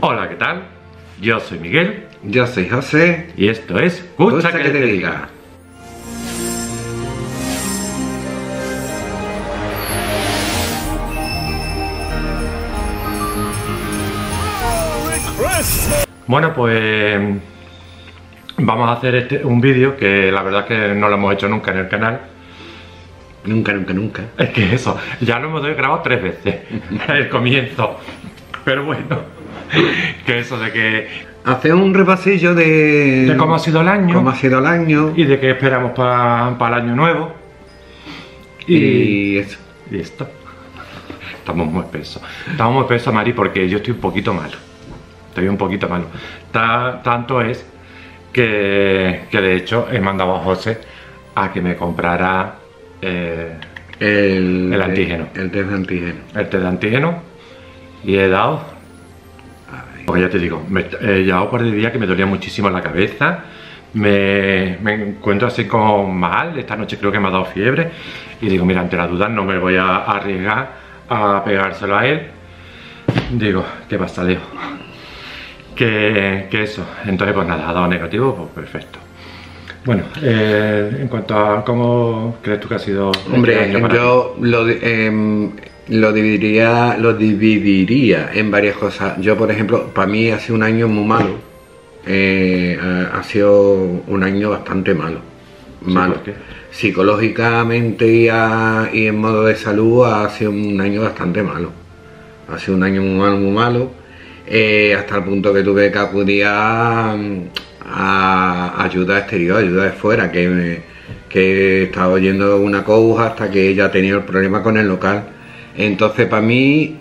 Hola, ¿qué tal? Yo soy Miguel. Yo soy José. Y esto es Cucha que te Diga. Bueno, pues vamos a hacer un vídeo que la verdad es que no lo hemos hecho nunca en el canal. Nunca. Es que eso, ya lo hemos grabado 3 veces, el comienzo. Pero bueno, que eso de que... hacer un repasillo de cómo ha sido el año. Cómo ha sido el año. Y de qué esperamos para el año nuevo. Y eso. Y esto. Estamos muy pesos. Estamos muy pesos, Mari, porque yo estoy un poquito malo. Tanto es que de hecho he mandado a José a que me comprara el antígeno. El test de antígeno. El test de antígeno. Y he dado, porque ya te digo, he llevado un par de días que me dolía muchísimo la cabeza. Me encuentro así como mal. Esta noche creo que me ha dado fiebre. Y digo, mira, ante la duda no me voy a arriesgar a pegárselo a él. Digo, ¿qué pasa, Leo? Que eso, entonces pues nada, ha dado negativo, pues perfecto. Bueno, en cuanto a cómo crees tú que ha sido... Hombre, yo lo dividiría en varias cosas. Yo, por ejemplo, para mí ha sido un año muy malo. Ha sido un año bastante malo. ¿Sí, por qué? Psicológicamente y en modo de salud ha sido un año bastante malo. Ha sido un año muy malo. Hasta el punto que tuve que acudir a ayuda exterior, ayuda de fuera, que estaba oyendo una coach hasta que ella tenía el problema con el local. Entonces para mí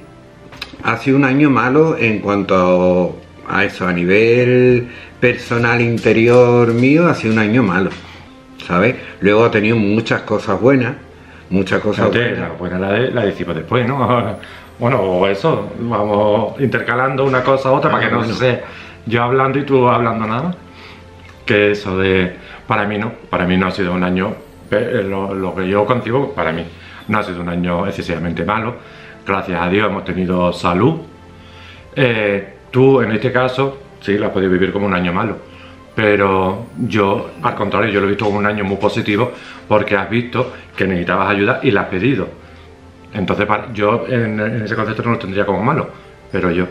ha sido un año malo en cuanto a eso, a nivel personal interior mío ha sido un año malo, ¿sabes? Luego ha tenido muchas cosas buenas, Buenas la decimos después, ¿no? Bueno, eso, vamos intercalando una cosa a otra para que no sea yo hablando y tú hablando nada. Que eso de... Para mí no ha sido un año, lo que yo concibo, para mí no ha sido un año excesivamente malo. Gracias a Dios hemos tenido salud. Tú en este caso, sí, lo has podido vivir como un año malo. Pero yo, al contrario, yo lo he visto como un año muy positivo porque has visto que necesitabas ayuda y la has pedido. Entonces yo en ese concepto no lo tendría como malo, pero yo.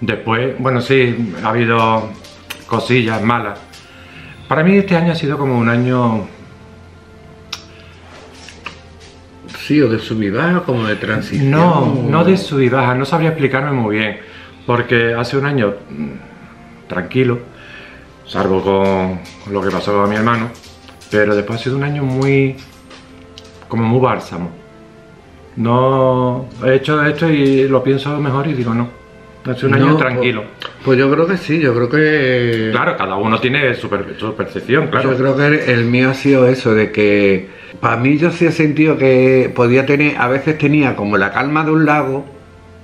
Después, bueno, sí, ha habido cosillas malas. Para mí este año ha sido como un año... Sí, o de sub y baja, como de transición. No de sub y baja, no sabría explicarme muy bien. Porque hace un año tranquilo, salvo con lo que pasó con mi hermano. Pero después ha sido un año muy... como muy bálsamo. No, he hecho esto y lo pienso mejor y digo no. Ha sido un año tranquilo. Pues yo creo que sí, yo creo que... Claro, cada uno tiene su percepción, claro. Yo creo que el mío ha sido eso, de que... Para mí yo sí he sentido que podía tener... A veces tenía como la calma de un lago,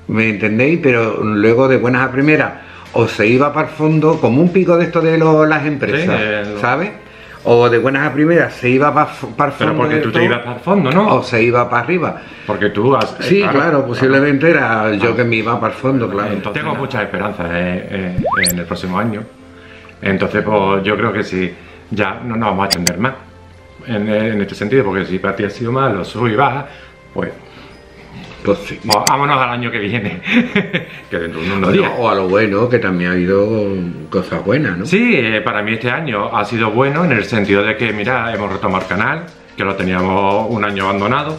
¿me entendéis? Pero luego de buenas a primeras, o se iba para el fondo, como un pico de esto de las empresas, sí, ¿sabes? O de buenas a primeras se iba para el fondo. Pero porque tú te ibas para el fondo, ¿no? O se iba para arriba. Porque tú has... Sí, claro, posiblemente era yo que me iba para el fondo, claro. Entonces, tengo muchas esperanzas en el próximo año. Entonces, pues yo creo que sí, ya no nos vamos a atender más en este sentido, porque si para ti ha sido malo, sube y baja, pues... Entonces, pues vámonos al año que viene, que dentro de unos días. O a lo bueno, que también ha habido cosas buenas, ¿no? Sí, para mí este año ha sido bueno en el sentido de que, mira, hemos retomado el canal, que lo teníamos un año abandonado.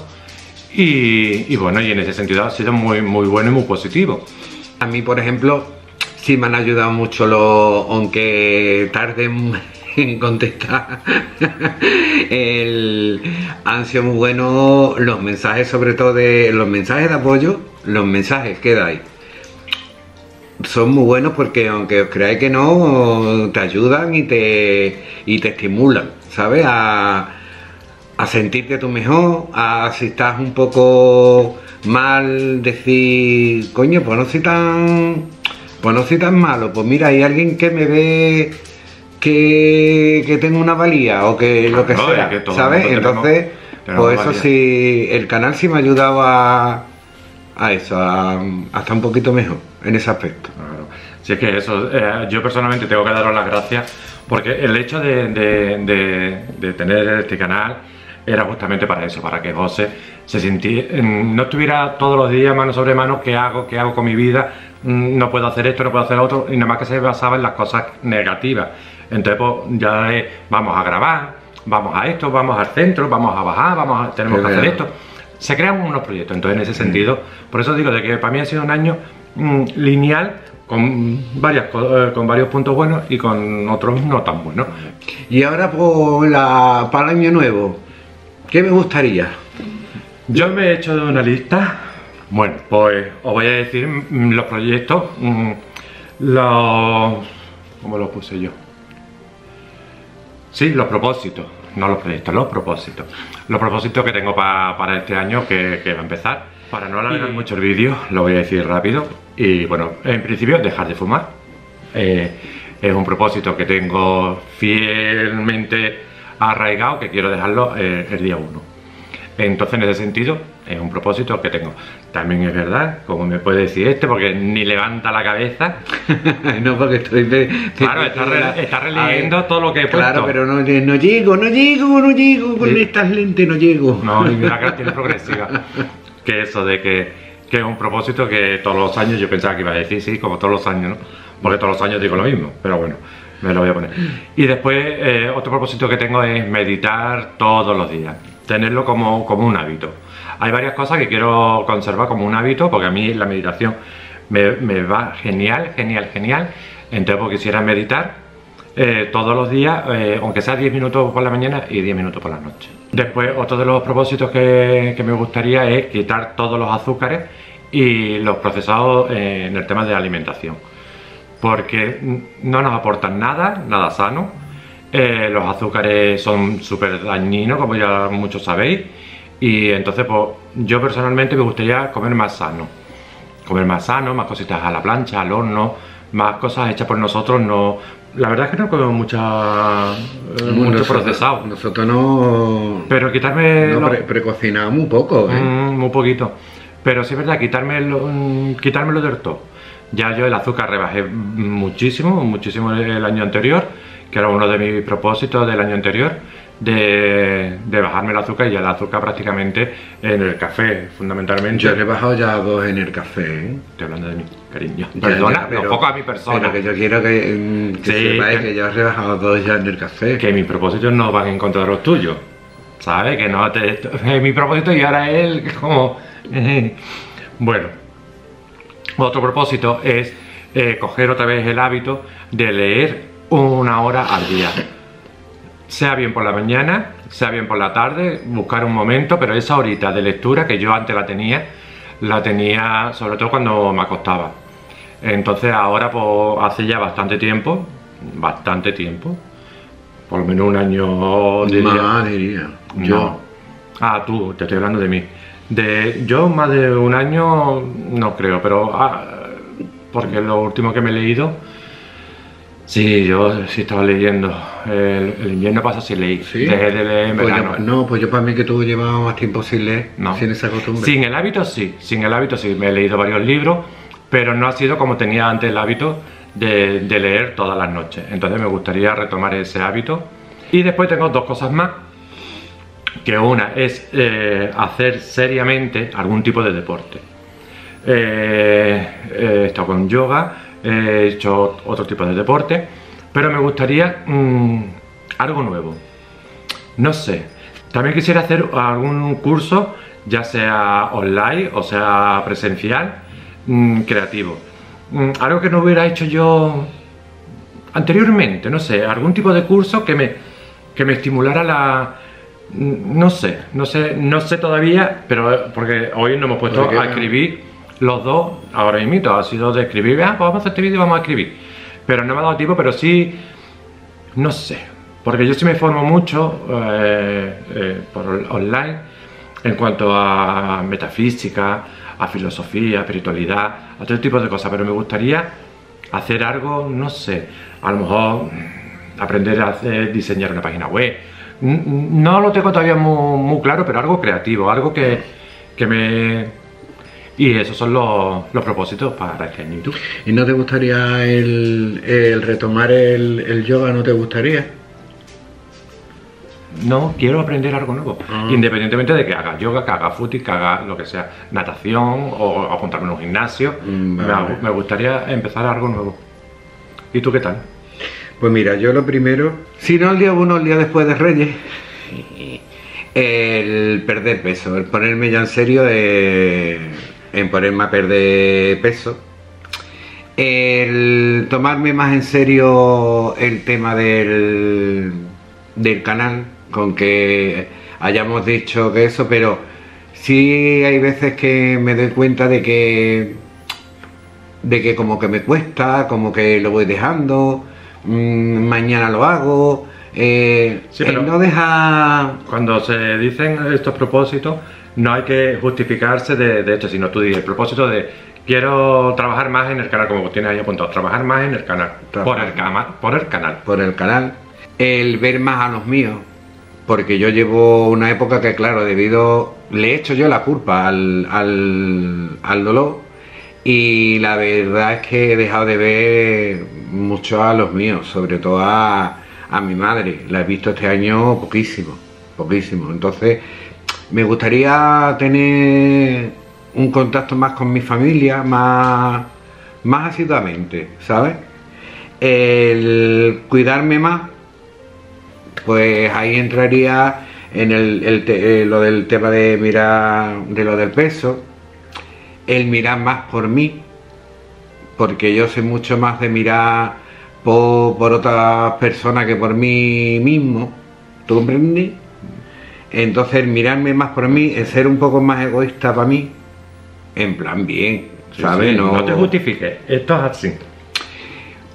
Y bueno, y en ese sentido ha sido muy bueno y muy positivo. A mí, por ejemplo, sí me han ayudado mucho aunque tarden en contestar. Han sido muy buenos los mensajes, sobre todo los mensajes de apoyo, los mensajes que dais. Son muy buenos porque aunque os creáis que no, te ayudan y te estimulan, ¿sabes? A sentirte tú mejor, si estás un poco mal, decir, coño, pues no soy tan malo, pues mira, hay alguien que me ve... Que tengo una valía o que lo que sea, ¿sabes? Entonces, pues eso sí, el canal sí me ha ayudado a estar un poquito mejor en ese aspecto. Claro. Así que eso, yo personalmente tengo que daros las gracias, porque el hecho de tener este canal era justamente para eso, para que José se sintiera, no estuviera todos los días mano sobre mano, qué hago con mi vida, no puedo hacer esto, no puedo hacer otro, y nada más que se basaba en las cosas negativas. Entonces pues ya es, vamos a grabar, vamos a esto, vamos al centro, vamos a bajar, tenemos que hacer esto. Se crean unos proyectos, entonces en ese sentido, por eso digo de que para mí ha sido un año lineal, con varios puntos buenos y con otros no tan buenos. Y ahora por para el año nuevo, ¿qué me gustaría? Yo me he hecho una lista. Bueno, pues os voy a decir los proyectos, ¿cómo los puse yo? Sí, los propósitos, no los proyectos, los propósitos. Los propósitos que tengo para este año que va a empezar. Para no alargar mucho el vídeo, lo voy a decir rápido. Y bueno, en principio, dejar de fumar. Es un propósito que tengo fielmente arraigado, que quiero dejarlo el día 1. Entonces, en ese sentido, es un propósito que tengo. También es verdad, como me puede decir este, porque ni levanta la cabeza. No, porque estoy... claro, está releyendo todo lo que he puesto. Claro, pero no llego con estas lentes, no llego. No, y mira que la tiene progresiva. Que eso de que es un propósito que todos los años, yo pensaba que iba a decir, sí, como todos los años, ¿no? Porque todos los años digo lo mismo, pero bueno, me lo voy a poner. Y después, otro propósito que tengo es meditar todos los días, tenerlo como un hábito. Hay varias cosas que quiero conservar como un hábito, porque a mí la meditación me va genial, genial, genial. Entonces, pues, quisiera meditar todos los días, aunque sea 10 minutos por la mañana y 10 minutos por la noche. Después, otro de los propósitos que me gustaría es quitar todos los azúcares y los procesados en el tema de alimentación, porque no nos aportan nada, nada sano. Los azúcares son súper dañinos, como ya muchos sabéis, y entonces pues yo personalmente me gustaría comer más sano, más cositas a la plancha, al horno, más cosas hechas por nosotros. No, la verdad es que no comemos mucho procesado. Nosotros no... Pero quitarme... No, precocinamos muy poco, ¿eh? Muy poquito. Pero sí es verdad, quitármelo del todo. Ya yo el azúcar rebajé muchísimo, muchísimo el año anterior, que era uno de mis propósitos del año anterior, de bajarme el azúcar, y ya el azúcar prácticamente en el café, fundamentalmente. Yo le he bajado ya 2 en el café, ¿eh? Estoy hablando de mi cariño. Perdona, pero, tampoco a mi persona. Pero que yo quiero que sí, sepáis que yo he rebajado 2 ya en el café. Que mis propósitos no van en contra de los tuyos, ¿sabes? Que no te... mi propósito y ahora él como... Bueno, otro propósito es coger otra vez el hábito de leer 1 hora al día. Sea bien por la mañana, sea bien por la tarde, buscar un momento, pero esa horita de lectura que yo antes la tenía sobre todo cuando me acostaba. Entonces ahora pues hace ya bastante tiempo, por lo menos un año diría. Más diría, no. Yo. Ah, tú, te estoy hablando de mí. Yo más de un año no creo, pero porque lo último que me he leído... Sí, yo sí estaba leyendo. El invierno pasa sin leer. ¿Sí? Dejé de leer en verano. Pues pues yo para mí que tú llevabas más tiempo sin leer, no. Sin esa costumbre. Sin el hábito sí, me he leído varios libros, pero no ha sido como tenía antes el hábito de leer todas las noches. Entonces me gustaría retomar ese hábito. Y después tengo 2 cosas más, que una es hacer seriamente algún tipo de deporte. He estado con yoga, he hecho otro tipo de deporte, pero me gustaría algo nuevo, no sé. También quisiera hacer algún curso, ya sea online o sea presencial, creativo, algo que no hubiera hecho yo anteriormente, no sé, algún tipo de curso que me estimulara la... No sé todavía, pero porque hoy nos hemos puesto a escribir los 2, ahora mismo, ha sido de escribir, pues vamos a hacer este vídeo y vamos a escribir. Pero no me ha dado tiempo, pero sí, no sé, porque yo sí me formo mucho por online en cuanto a metafísica, a filosofía, a espiritualidad, a todo tipo de cosas, pero me gustaría hacer algo, no sé, a lo mejor aprender a diseñar una página web. No lo tengo todavía muy, muy claro, pero algo creativo, algo que me... Y esos son los propósitos para este año. ¿Y no te gustaría el retomar el yoga? ¿No te gustaría? No, quiero aprender algo nuevo. Independientemente de que haga yoga, que haga footy, que haga lo que sea, natación o apuntarme en un gimnasio. Vale. Me gustaría empezar algo nuevo. ¿Y tú qué tal? Pues mira, yo lo primero, si no el día 1, el día después de Reyes, el perder peso, el ponerme ya en serio en ponerme a perder peso, el tomarme más en serio el tema del canal, con que hayamos dicho que eso, pero sí hay veces que me doy cuenta de que como que me cuesta, como que lo voy dejando. Mañana lo hago. Sí, pero no deja. Cuando se dicen estos propósitos, no hay que justificarse de esto, sino tú dices el propósito de quiero trabajar más en el canal, como tienes ahí apuntado, trabajar más en el canal, por el canal, el ver más a los míos, porque yo llevo una época que, claro, le he hecho yo la culpa al dolor. Y la verdad es que he dejado de ver mucho a los míos, sobre todo a mi madre. La he visto este año poquísimo, poquísimo. Entonces me gustaría tener un contacto más con mi familia, más asiduamente, ¿sabes? El cuidarme más, pues ahí entraría en lo del tema de mirar, de lo del peso. El mirar más por mí, porque yo soy mucho más de mirar por otras personas que por mí mismo, ¿tú comprendes? Entonces el mirarme más por mí, el ser un poco más egoísta para mí, en plan bien, ¿sabes? Sí, no te justifiques, esto es así.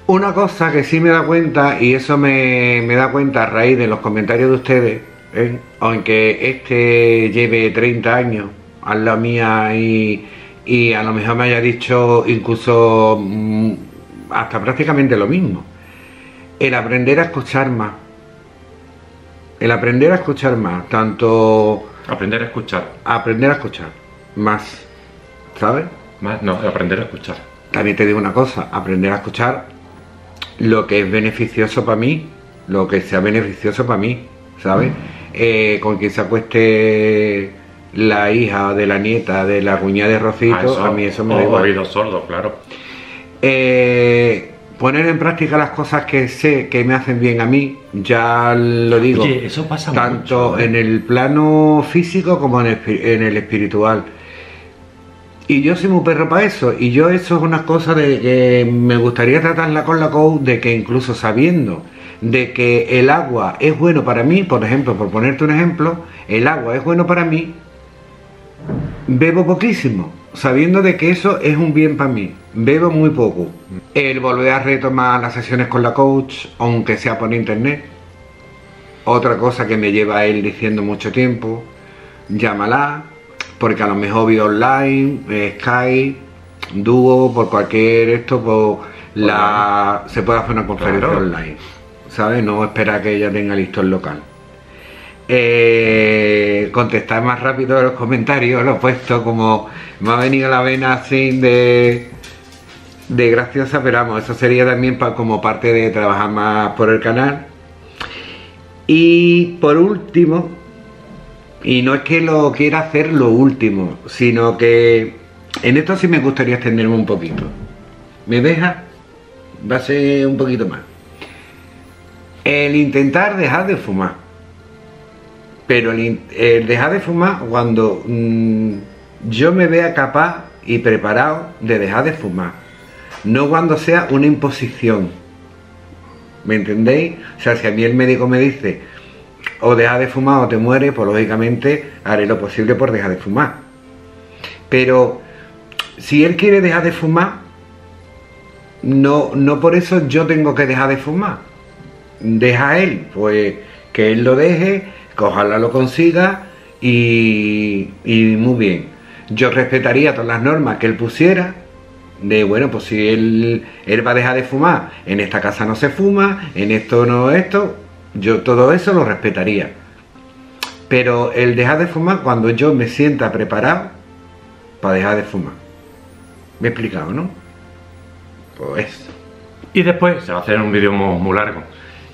Una cosa que sí me da cuenta, y eso me da cuenta a raíz de los comentarios de ustedes, ¿eh? Aunque este lleve 30 años a la mía y a lo mejor me haya dicho incluso hasta prácticamente lo mismo, el aprender a escuchar más, tanto... Aprender a escuchar más, ¿sabes? Más no, aprender a escuchar. También te digo una cosa, aprender a escuchar lo que es beneficioso para mí, lo que sea beneficioso para mí, ¿sabes? Con quien se acueste la hija de la nieta de la cuñada de Rocito, a mí eso me da igual. Oídos sordos, claro. Poner en práctica las cosas que sé que me hacen bien a mí, ya lo digo. Oye, eso pasa tanto mucho, ¿eh? En el plano físico como en el espiritual. Y yo soy muy perro para eso, y yo eso es una cosa de que me gustaría tratarla con la coach, de que incluso sabiendo de que el agua es bueno para mí, por ejemplo, por ponerte un ejemplo, el agua es bueno para mí, bebo poquísimo, sabiendo de que eso es un bien para mí, bebo muy poco. El volver a retomar las sesiones con la coach, aunque sea por internet, otra cosa que me lleva él diciendo mucho tiempo, llámala, porque a lo mejor vía online, Skype, Duo, por cualquier esto, por la se puede hacer una conferencia online, ¿sabes? No esperar que ella tenga listo el local. Contestar más rápido los comentarios, lo he puesto como me ha venido la vena así de graciosa, pero vamos, eso sería también como parte de trabajar más por el canal. Y por último, y no es que lo quiera hacer lo último, sino que en esto sí me gustaría extenderme un poquito. ¿Me deja? Va a ser un poquito más. El intentar dejar de fumar. Pero el dejar de fumar cuando yo me vea capaz y preparado de dejar de fumar. No cuando sea una imposición. ¿Me entendéis? O sea, si a mí el médico me dice o deja de fumar o te mueres, pues lógicamente haré lo posible por dejar de fumar. Pero si él quiere dejar de fumar, no por eso yo tengo que dejar de fumar. Deja él, pues que él lo deje, que ojalá lo consiga y muy bien. Yo respetaría todas las normas que él pusiera, de bueno, pues si él va a dejar de fumar, en esta casa no se fuma, en esto no esto, yo todo eso lo respetaría. Pero el dejar de fumar cuando yo me sienta preparado para dejar de fumar. ¿Me he explicado, no? Pues eso. Y después, se va a hacer un vídeo muy largo.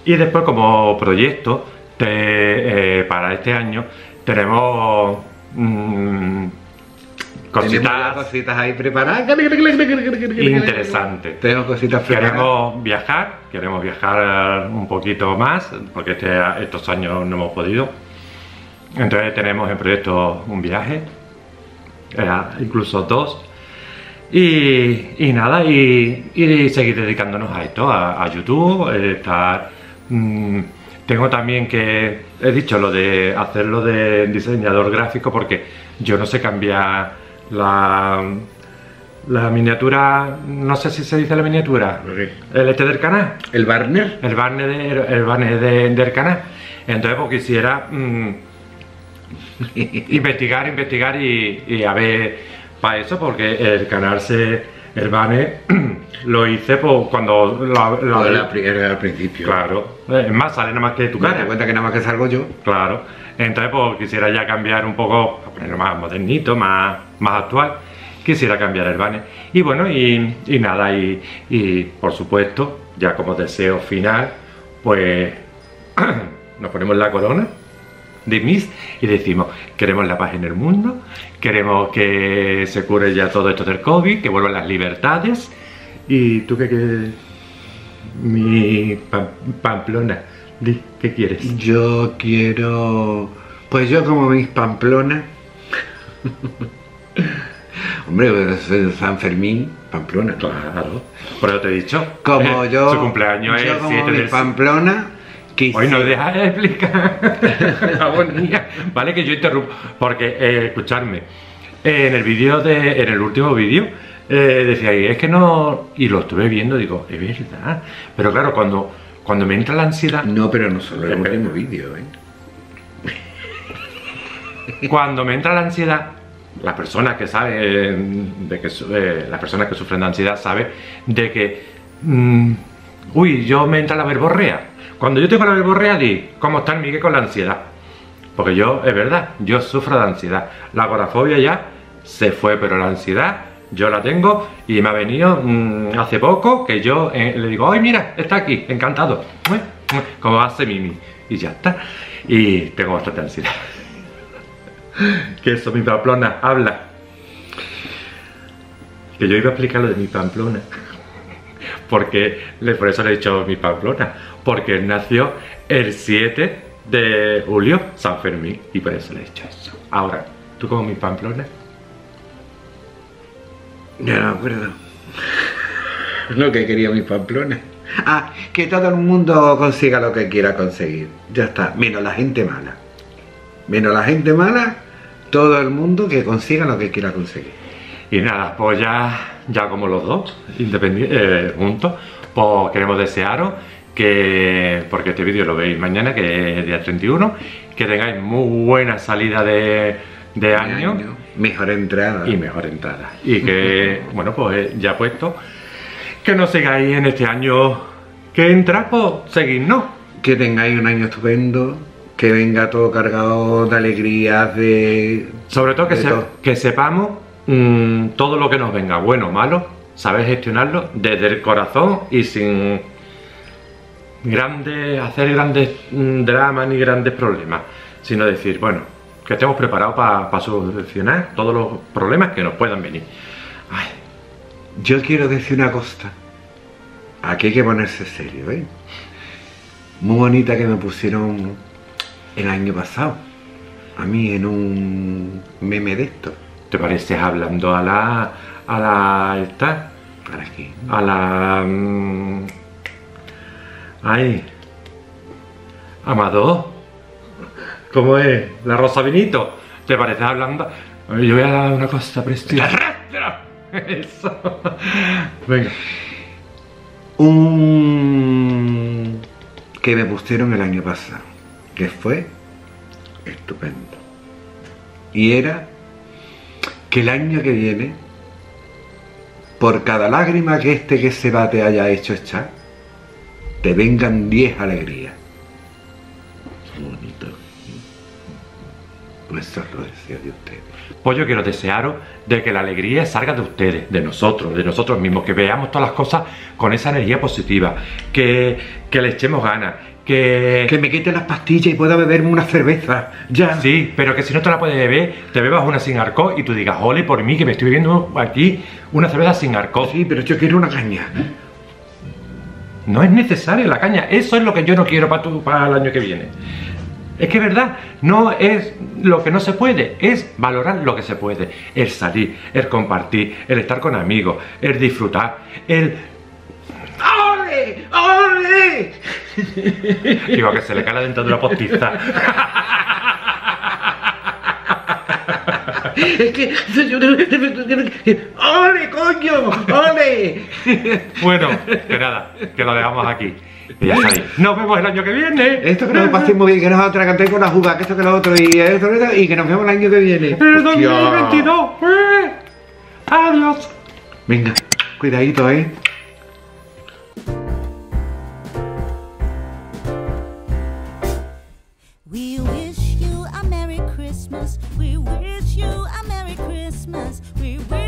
Y después, como proyecto, para este año, tenemos cositas ahí preparadas interesantes. Tenemos cositas preparadas. Queremos viajar un poquito más, porque estos años no hemos podido. Entonces tenemos en proyecto un viaje, incluso dos. Y nada, y seguir dedicándonos a esto, a YouTube, tengo también que, he dicho lo de hacerlo de diseñador gráfico, porque yo no sé cambiar la miniatura, no sé si se dice la miniatura, okay. El del canal, el banner, del canal. Entonces pues quisiera investigar y a ver. Para eso, porque el canal el banner lo hice pues, cuando era al principio. Claro, más sale nada más que tu cara. Te cuenta que nada más que salgo yo. Claro, entonces pues quisiera ya cambiar un poco, ponerlo más modernito, más actual. Quisiera cambiar el banner. Y bueno, y nada, y por supuesto, ya como deseo final, pues nos ponemos la corona de Miss y decimos, queremos la paz en el mundo, queremos que se cure ya todo esto del COVID, que vuelvan las libertades. ¿Y tú qué quieres? Mi Pamplona, di, ¿qué quieres? Yo quiero... pues yo como mis Pamplona. Hombre, San Fermín, Pamplona. Claro, por eso te he dicho. Como yo, su cumpleaños yo es como 7 del... Pamplona. Hoy no dejas de explicar. Agonía. Vale, que yo interrumpo. Porque, escuchadme, en el último vídeo decía, es que no... Y lo estuve viendo, digo, es verdad. Pero claro, cuando me entra la ansiedad... No, pero no solo el último vídeo, Cuando me entra la ansiedad, las personas que saben las personas que sufren de ansiedad saben de que... uy, yo me entra la verborrea. Cuando yo tengo la verborrea, di, ¿cómo está el Miguel con la ansiedad? Porque yo, es verdad, yo sufro de ansiedad. La agorafobia ya se fue, pero la ansiedad yo la tengo y me ha venido hace poco que yo le digo, ¡ay, mira, está aquí, encantado! Como hace Mimi. Y ya está. Y tengo bastante ansiedad. Que eso, mi Pamplona, habla. Que yo iba a explicar lo de mi Pamplona. Porque, por eso le he dicho mi Pamplona, porque él nació el 7 de julio, San Fermín, y por eso le he dicho eso. Ahora, ¿tú como mi Pamplona? Ya no me acuerdo lo que quería mi Pamplona. Ah, que todo el mundo consiga lo que quiera conseguir, ya está, menos la gente mala. Menos la gente mala, todo el mundo que consiga lo que quiera conseguir. Y nada, pues ya como los dos, juntos, pues queremos desearos que, porque este vídeo lo veis mañana, que es día 31, que tengáis muy buena salida de año, mejor entrada. Y mejor entrada. Y que, bueno, pues ya puesto, que nos sigáis en este año que entra, pues seguidnos. Que tengáis un año estupendo. Que venga todo cargado de alegrías, de... Sobre todo que sepamos todo lo que nos venga, bueno o malo, saber gestionarlo desde el corazón y sin hacer grandes dramas ni grandes problemas, sino decir, bueno, que estemos preparados para solucionar todos los problemas que nos puedan venir. Ay, yo quiero decir una cosa, aquí hay que ponerse serio, ¿eh? Muy bonita que me pusieron el año pasado, a mí en un meme de esto. Te pareces hablando Amado, ¿cómo es? La Rosa Benito. Te pareces hablando... Yo voy a dar una cosa preciosa. Eso. Venga. Que me pusieron el año pasado, que fue estupendo. Y era... que el año que viene, por cada lágrima que que se va te haya hecho echar, te vengan 10 alegrías. Qué bonito. Pues eso lo deseo de ustedes. Pues yo quiero desearos de que la alegría salga de ustedes, de nosotros mismos, que veamos todas las cosas con esa energía positiva, que le echemos ganas, que me quiten las pastillas y pueda beberme una cerveza, ya. Sí, pero que si no te la puedes beber, te bebas una sin alcohol y tú digas, ole por mí, que me estoy bebiendo aquí una cerveza sin alcohol. Sí, pero yo quiero una caña. No es necesaria la caña, eso es lo que yo no quiero para el año que viene. Es que es verdad, no es lo que no se puede, es valorar lo que se puede. El salir, el compartir, el estar con amigos, el disfrutar, el... ¡Ole! ¡Ole! Digo, que se le cae la dentadura postiza. Es que... ¡Ole, coño! ¡Ole! Bueno, que nada, que lo dejamos aquí. Y ya sabéis, nos vemos el año que viene. Esto que nos paséis muy bien, que nos atragantéis con la jugada, que esto que lo otro, y esto, y que nos vemos el año que viene. El 2022. Adiós. Venga, cuidadito, eh. We wish you a Merry Christmas. We wish you a Merry Christmas. We wish